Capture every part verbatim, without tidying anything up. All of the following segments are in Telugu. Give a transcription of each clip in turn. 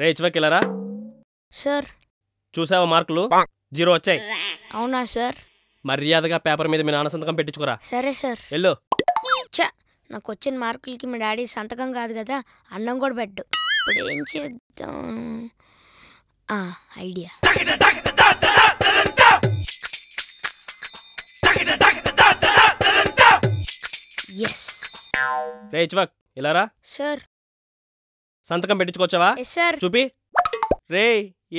రే ఇచ్వకి వెళ్ళరా సార్. చూసావా మార్కులు జీరో వచ్చాయి. అవునా సార్? మర్యాదగా పేపర్ మీద మీ నాన్న సంతకం పెట్టించుకోరా. సరే సార్. వెళ్ళు. నాకు వచ్చిన మార్కులకి మీ డాడీ సంతకం కాదు కదా, అన్నం కూడా పెట్టు. ఇప్పుడు ఏం చేద్దాం? ఐడియా. ఎస్. రే ఇచ్వక్ ఇలారా సార్. సంతకం పెట్టించుకోవచ్చావా? సార్ చూపి. రే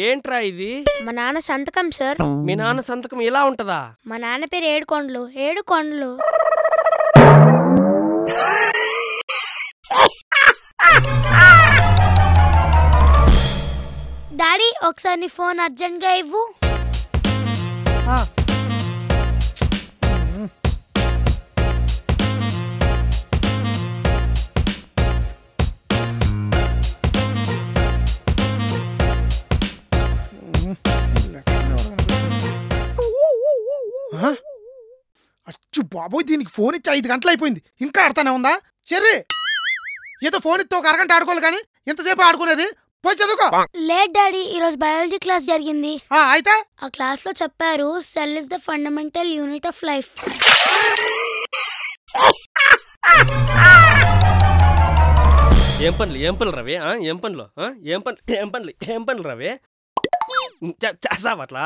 ఏంట్రా ఇది? మా నాన్న సంతకం సార్. మీ నాన్న సంతకం ఇలా ఉంటదా? మా నాన్న పేరు ఏడుకొండలు. ఏడుకొండలు. డాడీ ఒకసారి నీ ఫోన్ అర్జెంట్ గా ఇవ్వు. అచ్చు బాబోయ్, దీనికి ఫోన్ ఇచ్చి ఐదు గంటలు అయిపోయింది, ఇంకా ఆడతానే ఉందా? చెర్రీ ఏదో ఫోన్ ఇస్తే ఒక అరగంట ఆడుకోవాలి కానీ ఎంతసేపు ఆడుకోలేదు. పోయి చదువుకో. లేట్ డాడీ, ఈరోజు బయాలజీ క్లాస్ జరిగింది. అయితే ఆ క్లాస్ లో చెప్పారు cell is the fundamental unit of life. ఏం పనులు ఏం పనులు రవి, ఏం పనులు ఏం పనులు ఏం పనులు ఏం పనులు రవి చేసావట్లా?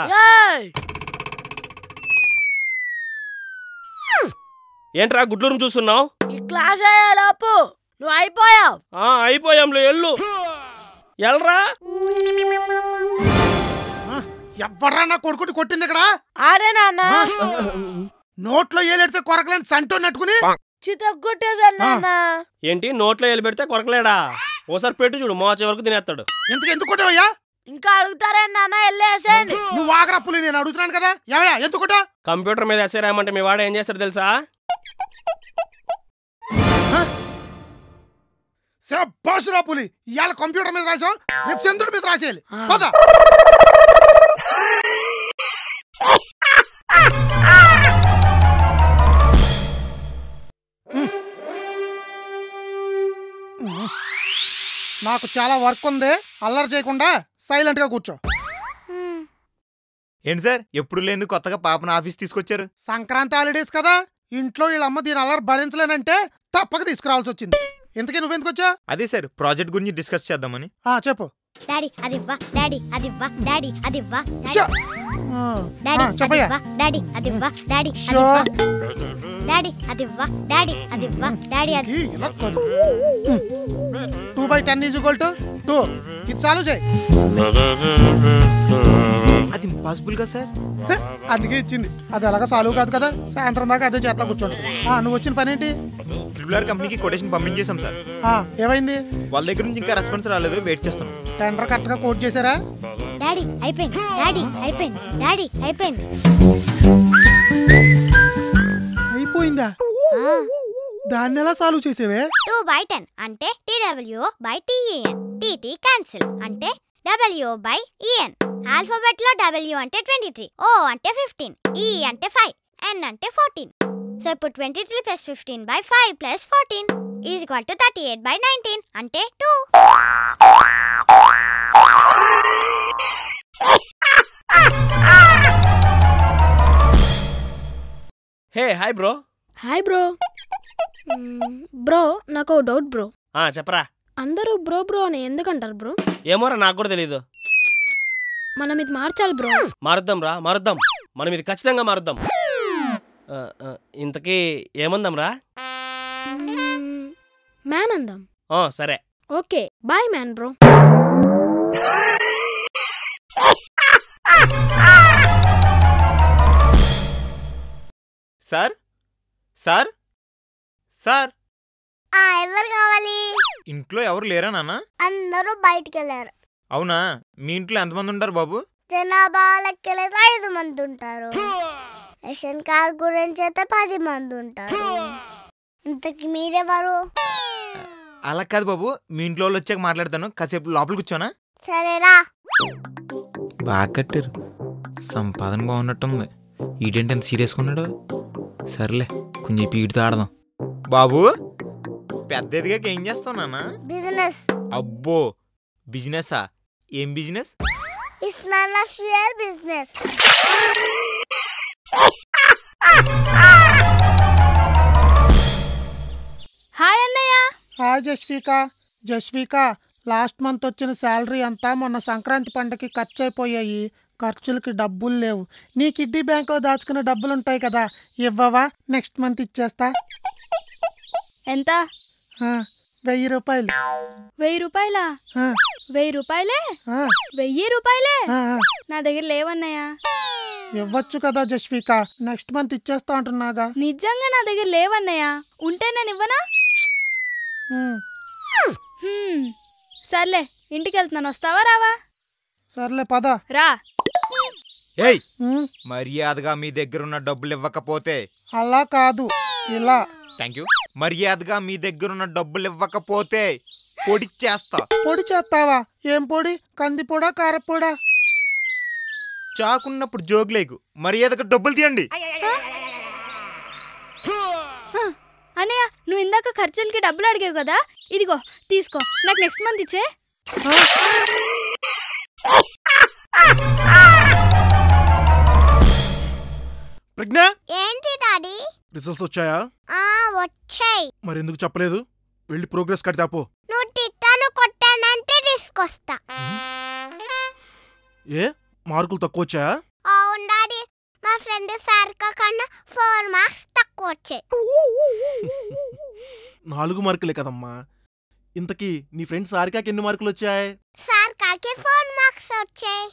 ఏంట్రా గుడ్లూరు చూస్తున్నావు? ఈ క్లాస్ అయ్యేలోపు నువ్వు అయిపోయావు. అయిపోయాంలో ఎల్లు ఎల్రా. ఎవ్వరా నా కొడుకుని కొట్టింది ఇక్కడ? ఆడే నాన్న. నోట్లో ఏలెడితే కొరకలేని సంటోన్నట్టుకుని చితగ్గొట్టేసన్నా. ఏంటి నోట్లో ఏలు పెడితే కొరకలేడా? ఓసారి పెట్టు చూడు, మోచే వరకు తినేస్తాడు. ఎందుకు ఎందుకు కొట్టావయ్యా? ఇంకా అడుగుతారే నాన్న, వెళ్ళేసేయండి. నువ్వు ఆగరప్పులే, నేను అడుగుతున్నాను కదా. ఏవయ్యా ఎందుకుట? కంప్యూటర్ మీద ఎస్ఏ రాయమంటే మీ వాడు ఏం చేస్తాడు తెలుసా? బాసురా పులి, ఇవాళ కంప్యూటర్ మీద రాసావు, రేపు చంద్రుడి మీద రాసేయాలి. పద. నాకు చాలా వర్క్ ఉంది, అల్లరి చేయకుండా సైలెంట్ గా కూర్చో. ఏంటి సార్ ఎప్పుడు లేదు కొత్తగా పాపను ఆఫీస్ తీసుకొచ్చారు? సంక్రాంతి హాలిడేస్ కదా, ఇంట్లో వీళ్ళమ్మ దీని అల్లరి భరించలేనంటే తప్పక తీసుకురావాల్సి వచ్చింది. ఎందుకే నువ్వెందుకు వచ్చా? అదే సార్ ప్రాజెక్ట్ గురించి డిస్కస్ చేద్దామని. చెప్పు. డాడీ అది ఇవ్వ, డాడీ అది ఇవ్వ, డాడీ అది ఇవ్వ, డాడీ చెప్పయ్యా, డాడీ అది ఇవ్వ, డాడీ అది ఇవ్వ, డాడీ అది ఇవ్వ, డాడీ అది ఇవ్వ, డాడీ అది ఇలా కొడు. Two by ten is equal to two. ఇది సాల్వ్ చేయి. అది ఇంపాసిబుల్ గా సార్. అందుకే ఇచ్చింది. అది అలాగా సాల్వ్ కాదు కదా, సాయంత్రం దాకా అదే చేత కూర్చోండి. నువ్వు వచ్చిన పని ఏంటి? ట్రిబులర్ కంపెనీకి కొటేషన్ పంపించేసాం సార్. ఏమైంది? వాళ్ళ దగ్గర నుంచి ఇంకా రెస్పాన్స్ రాలేదు, వెయిట్ చేస్తున్నాం. టెండర్ కరెక్ట్ గా కోట్ చేశారా? డాడీ అయిపోయింది, డాడీ అయిపోయింది, డాడీ అయిపోయింది. అయిపోయిందా? దాన్ని ఎలా సాల్వ్ చేసేవే? టూ బై టెన్ అంటే T W by T E N. T T cancel అంటే W by E N. Alphabet లో డబ్ల్యూ అంటే ట్వంటీ త్రీ, ఓ అంటే ఫిఫ్టీన్, ఈ అంటే ఫైవ్, ఎన్ అంటే ఫోర్టీన్. సో ఇప్పుడు twenty three plus fifteen by five plus fourteen is equal to thirty eight by nineteen అంటే two. Hey hi bro. Hi bro. Bro నాకు డౌట్ బ్రో. చెప్పరా. అందరూ బ్రో బ్రో అని ఎందుకంటారు బ్రో? ఏమోరా నాకు కూడా తెలీదు. మనం ఇది మార్చాలి బ్రో. మారుద్దాం రా, మారుద్దాం. మనం ఇది ఖచ్చితంగా మారుద్దాం. ఇంతకీ ఏమందాం రా? మ్యాన్ అందాం. సరే okay, bye man bro. Sir sir sir ఎవరు కావాలి? ఇంట్లో ఎవరు లేరా నాన్న? అందరూ బయటికి వెళ్ళారు. అవునా, మీ ఇంట్లో ఎంతమంది ఉంటారు బాబు? జనాభా లెక్కలేదు ఐదు మంది ఉంటారు. రేషన్ కార్డు గురించి అయితే పది మంది ఉంటారు. ఇంతకి మీరెవరు? అలా కాదు బాబు, మీ ఇంట్లో వాళ్ళు వచ్చాక మాట్లాడతాను, కాసేపు లోపల కూర్చోనా? సరేరా. బాగా కట్టారు, సంపాదన బాగున్నట్టుంది. ఈడేంటి ఎంత సీరియస్గా ఉన్నాడు? సర్లే కొంచెం పీటితో ఆడదాం. బాబు పెద్ద ఎదిగాక ఏం చేస్తావు నాన్న? బిజినెస్. అబ్బో బిజినెసా? ఏం business? It's none of your business. Hi Annaya. Hi Jasvika. Jasvika, last month వచ్చిన salary అంతా మొన్న సంక్రాంతి పండుగకి ఖర్చు అయిపోయాయి. ఖర్చులకి డబ్బులు లేవు. నీ కిడ్నీ బ్యాంక్ లో దాచుకున్న డబ్బులు ఉంటాయి కదా, ఇవ్వవా? నెక్స్ట్ మంత్ ఇచ్చేస్తా. ఎంత? వెయ్యి రూపాయలు. వెయ్యి రూపాయలా? వెయ్యి రూపాయలే? వెయ్యి రూపాయలే నా దగ్గర లేవన్నాయా. ఇవ్వచ్చు కదా జస్విక, నెక్స్ట్ మంత్ ఇచ్చేస్తా అంటున్నాగా. నిజంగా నా దగ్గర లేవన్నాయా, ఉంటే నేను ఇవ్వనా? సర్లే, ఇంటికి వెళ్తున్నాను, వస్తావా రావా? సర్లే పద రా. మర్యాదగా మీ దగ్గర ఉన్న డబ్బులు ఇవ్వకపోతే. అలా కాదు, ఇలా. Thank you. మర్యాదగా మీ దగ్గరున్న డబ్బులు ఇవ్వకపోతే పొడి చేస్తా. పొడి చేస్తావా? ఏం పొడి? కందిపొడా, కారపొడా? చాకున్నప్పుడు జోగులేకు. మర్యాదగా డబ్బులు తీయండి. అన్నయ్య, నువ్వు ఇందాక ఖర్చులకి డబ్బులు అడిగావు కదా, ఇదిగో తీసుకో, నాకు నెక్స్ట్ మంత్ ఇచ్చే. ప్రజ్ఞ, ఏంటి డాడీ రిజల్ట్స్ వచ్చాయా? ఆ వచ్చాయి. మరి ఎందుకు చెప్పలేదు? వెళ్ళి ప్రోగ్రెస్ కార్డ్ తాపో. నువ్వు టిట్టాను కొట్టానంటే రిస్క్ వస్తా. ఏ మార్కులు తక్కువ వచ్చాయా? అవును డాడీ, మా ఫ్రెండ్ సార్కా కన్నా ఫోర్ మార్క్స్ తక్కువ వచ్చాయి. నాలుగు మార్కులే కదమ్మా. ఇంతకీ నీ ఫ్రెండ్ సార్కాకి ఎన్ని మార్కులు వచ్చాయి? సార్కాకి ఫోర్ మార్క్స్ వచ్చాయి.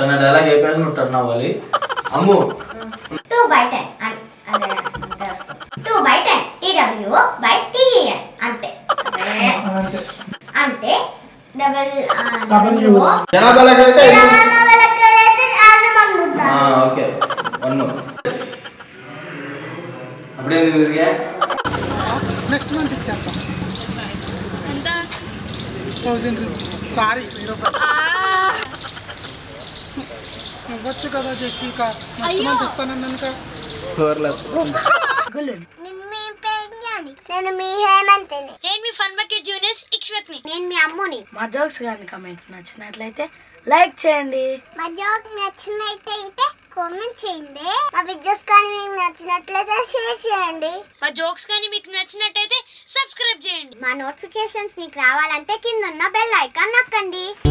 తన డైలాగ్ అయిపోయింది, నువ్వు టర్న్ అవ్వాలి. అమ్ము అంటే అంటే ఇవ్వచ్చు కదా జస్విక, నెక్స్ట్ మంత్ ఇస్తానన్నాను. నేను మీ హేమంత్ని. నేను మీ ఫన్ బకెట్ జూనియర్స్ ఇక్ష్వక్ని. నేను మీ అమ్ముని. మా జోక్స్ గాని మీకు నచ్చినట్లయితే లైక్ చేయండి. మా జోక్ నచ్చినట్లయితే కామెంట్ చేయండి. మా వీడియోస్ గాని మీకు నచ్చినట్లయితే షేర్ చేయండి. మా జోక్స్ గాని మీకు నచ్చినట్లయితే సబ్స్క్రైబ్ చేయండి. మా నోటిఫికేషన్స్ మీకు రావాలంటే కింద ఉన్న బెల్ ఐకాన్ నొక్కండి.